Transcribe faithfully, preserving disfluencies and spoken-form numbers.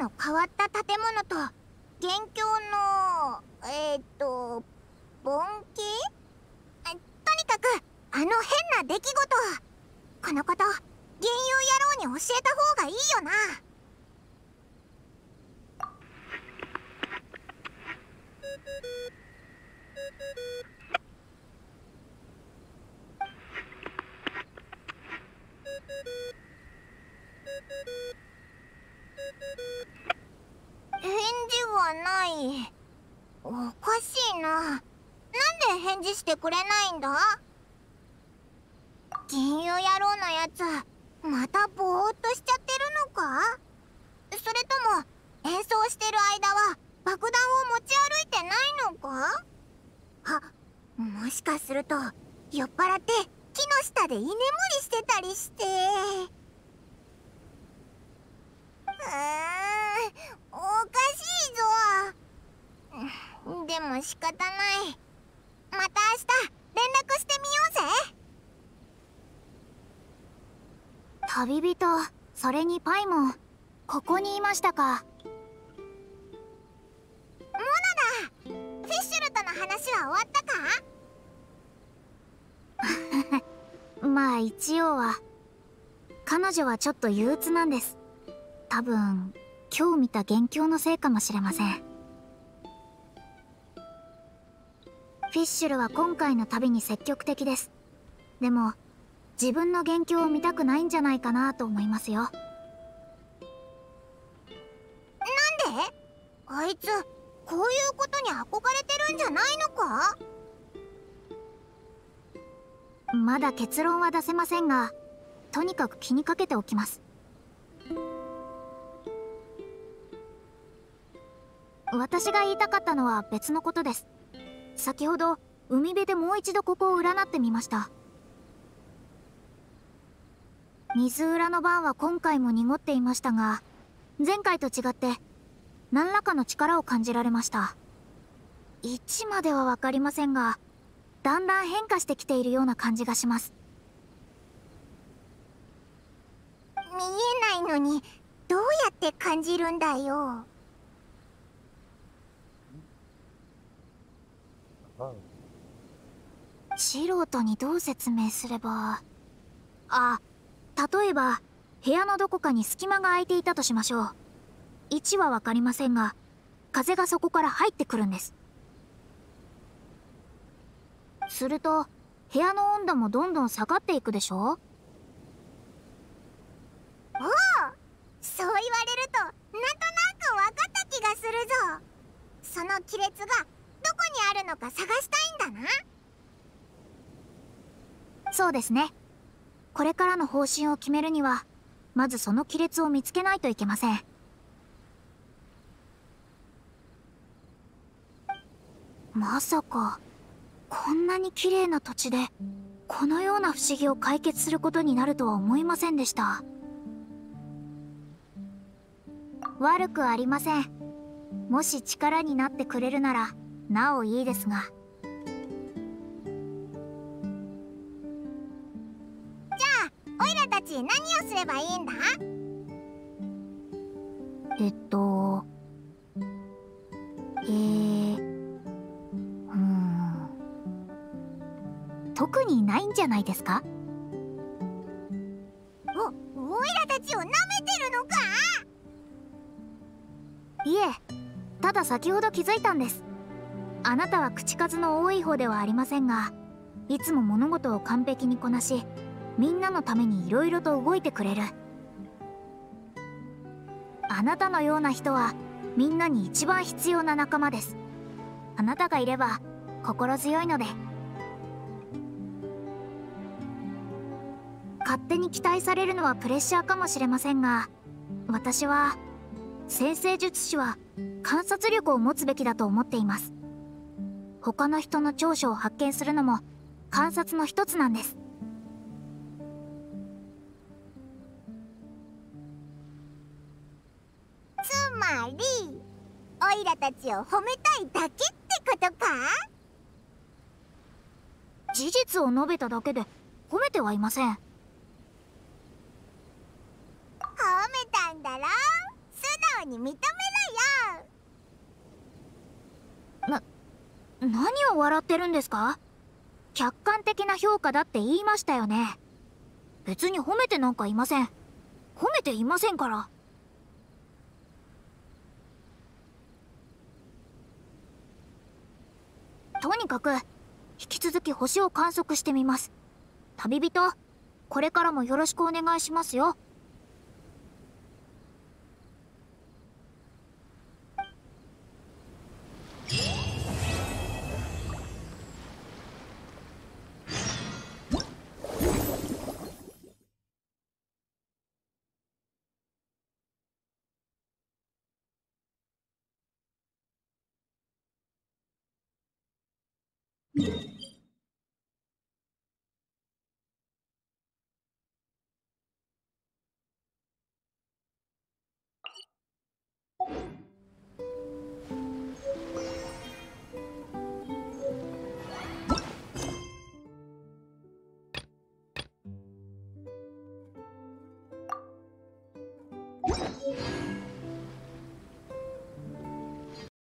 の変わった建物と元凶のえー、っと盆景？とにかくあの変な出来事、このこと幻遊野郎に教えた方がいいよな。返事はない。おかしいな。なんで返事してくれないんだ。幻遊野郎のやつまたぼーっとしちゃってるのか。それとも演奏してる間は爆弾を持ち歩いてないのか。あ、もしかすると酔っ払って木の下で居眠りしてたりして。うーん、おかしいぞ。でも仕方ない。また明日連絡してみようぜ。旅人、それにパイもここにいましたか。モナだ、フィッシュルとの話は終わったか。まあ一応は。彼女はちょっと憂鬱なんです。多分今日見た元凶のせいかもしれません。フィッシュルは今回の旅に積極的です。でも自分の元凶を見たくないんじゃないかなと思いますよ。なんで？あいつこういうことに憧れてるんじゃないのか？まだ結論は出せませんが、とにかく気にかけておきます。私が言いたかったのは別のことです。先ほど海辺でもう一度ここを占ってみました。水裏のバーは今回も濁っていましたが、前回と違って何らかの力を感じられました。位置までは分かりませんが、だんだん変化してきているような感じがします。見えないのにどうやって感じるんだよ。素人にどう説明すれば。あ、例えば部屋のどこかに隙間が空いていたとしましょう。位置は分かりませんが、風がそこから入ってくるんです。すると部屋の温度もどんどん下がっていくでしょう。おお、そう言われるとなんとなく分かった気がするぞ。その亀裂がどこにあるのか探したいんだな。そうですね。これからの方針を決めるには、まずその亀裂を見つけないといけません。まさかこんなに綺麗な土地でこのような不思議を解決することになるとは思いませんでした。悪くありません。もし力になってくれるならなおいいですが。たち何をすればいいんだ？えっとえー、うん、特にないんじゃないですか？お、オイラたちをなめてるのか？いえ、ただ先ほど気づいたんです。あなたは口数の多い方ではありませんが、いつも物事を完璧にこなし、みんなのためにいろいろと動いてくれる。あなたのような人はみんなに一番必要な仲間です。あなたがいれば心強いので。勝手に期待されるのはプレッシャーかもしれませんが、私は占星術師は観察力を持つべきだと思っています。他の人の長所を発見するのも観察の一つなんです。つまりオイラたちを褒めたいだけってことか？事実を述べただけで褒めてはいません。褒めたんだろ、素直に認めろよ。な、何を笑ってるんですか？客観的な評価だって言いましたよね。別に褒めてなんかいません。褒めていませんから。とにかく引き続き星を観測してみます。旅人、これからもよろしくお願いしますよ。you